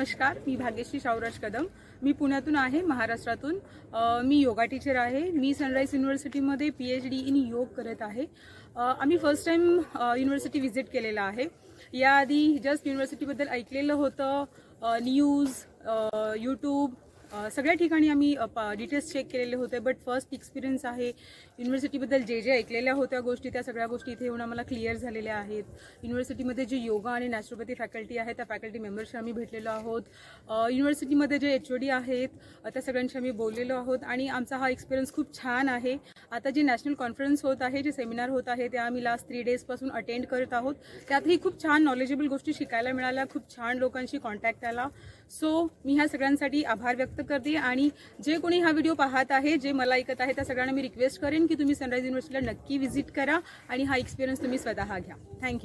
नमस्कार, मी भाग्यश्री शाहूराज कदम, मी पुण्यातून आहे, महाराष्ट्रातून। मी योगा टीचर आहे। मी सनराइज युनिव्हर्सिटीमध्ये PhD इन योग करत आहे। आम्ही फर्स्ट टाइम युनिव्हर्सिटी विजिट केलेला आहे। याआधी जस्ट युनिव्हर्सिटीबद्दल ऐकलेलं होतं, न्यूज, यूट्यूब सगळ्या ठिकाणी आम्ही डिटेल्स चेक केलेले होते, बट फर्स्ट एक्सपिरियन्स आहे। युनिव्हर्सिटीबद्दल जे जे ऐकलेल्या होत्या गोष्टी, त्या सगळ्या गोष्टी इथे येऊन आम्हाला क्लिअर झालेल्या आहेत। युनिव्हर्सिटीमध्ये जे योगा आणि नॅचरोपॅथी फॅकल्टी आहे, त्या फॅकल्टी मेंबर्सशी आम्ही भेटलेलो आहोत। युनिव्हर्सिटीमध्ये जे HOD आहेत, त्या सगळ्यांशी आम्ही बोललेलो आहोत आणि आमचा हा एक्सपिरियन्स खूप छान आहे। आता जे नॅशनल कॉन्फरन्स होत आहे, जे सेमिनार होत आहे, ते आम्ही लास्ट 3 डेजपासून अटेंड करत आहोत। त्यातही खूप छान नॉलेजेबल गोष्टी शिकायला मिळाल्या, खूप छान लोकांशी कॉन्टॅक्ट आला। सो मी ह्या सगळ्यांसाठी आभार व्यक्त करते आणि जे कोणी हा व्हिडिओ पाहत आहे, जे मला ऐकत आहे, त्या सगळ्यांना मी रिक्वेस्ट करेन की तुम्ही सनराइज युनिव्हर्सिटीला नक्की विजिट करा आणि हा एक्सपिरियन्स तुम्ही स्वतः घ्या। थँक्यू।